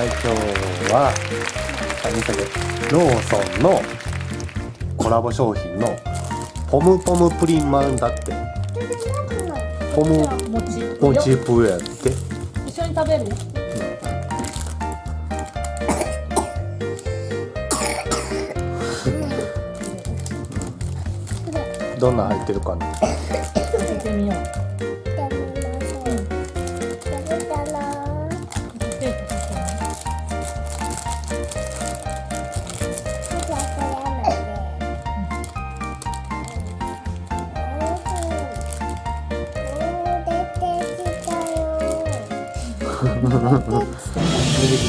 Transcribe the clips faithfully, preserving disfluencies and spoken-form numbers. はい、今日はローソンのコラボ商品のポムポムプリンまんだって、ポムもちぷやって、一緒に食べる、うん、どんな入ってるかな、食べてみよう。出てき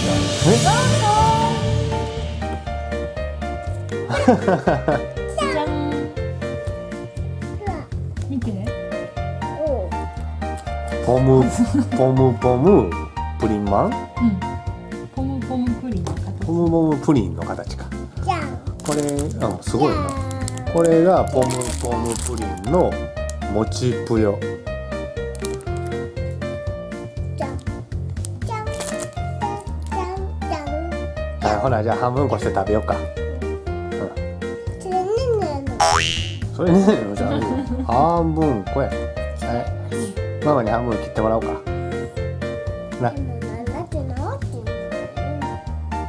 た。え？じゃん。見て。ポムポムポムプリンマン？うん。ポムポムプリンの形。ポムポムプリンの形か。じゃん。これ、あ、すごいな。これがポムポムプリンのもちぷよ。ほら、じゃあ半分こして食べようか。それねえのじゃあ半分こや。はい、ママに半分切ってもらおうかな。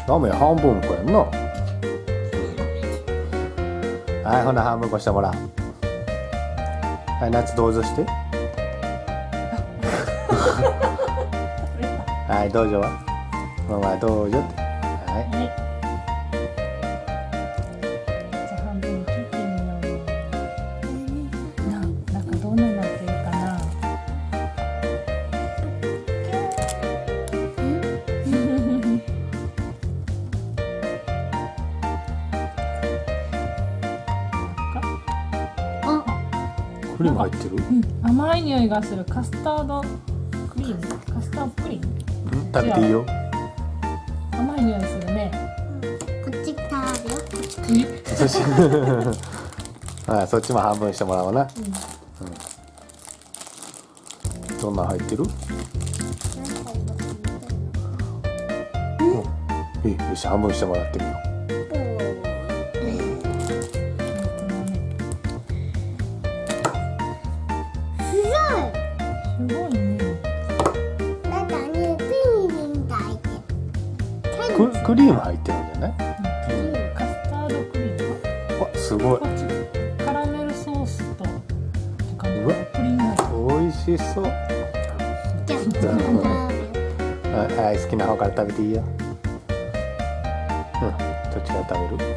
ダメ、半分こやんな。はい、ほな半分こしてもらう。はい、夏どうぞして。はい、どうぞはママどうぞって。はい、じゃあ半分切ってみよう。な、なんかどんなになってるかな。あ、クリーム入ってる？うん、甘い匂いがするカスタードクリーム、カスタードクリーム。うん、食べていいよ。甘い匂いするね。こっち食べよ。こっち。ああ、そっちも半分してもらおうな。うん。どんな入ってる？うん。よし、半分してもらってみよう。クリーム入ってるんじゃない？カスタードクリーム。わ、すごい。カラメルソースと。美味しそう。はい、好きな方から食べていいよ。うん、どっちから食べる？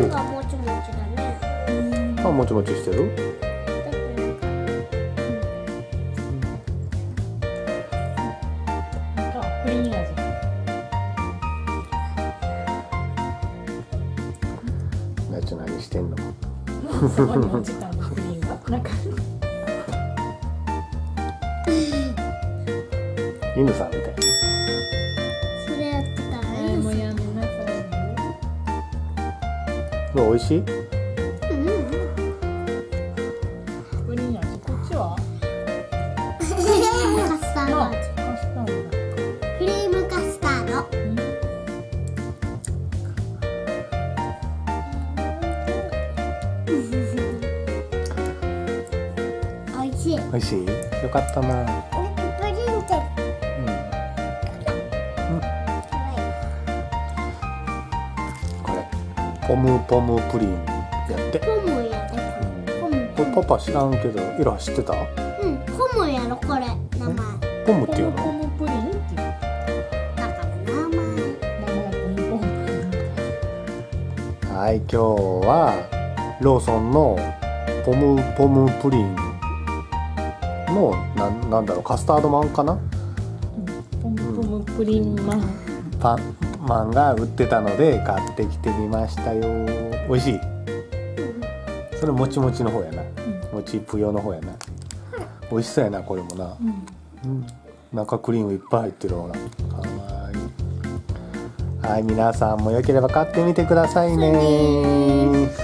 なんかもちもちだね。あ、もちもちしてる。なち何してんの。犬さんみたい。美味しい？うんうんうん。プリン味。こっちは？クリームカスタード味。クリームカスタード。うん。美味しい。美味しい？よかったな。プリンって。うん。これ。ポムポムプリンやって。ポムやで。ポム。これパパ知らんけど、イラ知ってた？うん、ポムやろこれ名前。ポムっていうの？ポムプリンっていう。だから名前。はい、今日はローソンのポムポムプリンのなんなんだろう、カスタードマンかな？ポムポムプリンマン。パン。マンが売ってたので買ってきてみましたよ。美味しい。それもちもちの方やな。もちぷよの方やな。美味しそうやなこれもな。中クリームいっぱい入ってるほら。可愛い。はい、皆さんもよければ買ってみてくださいね。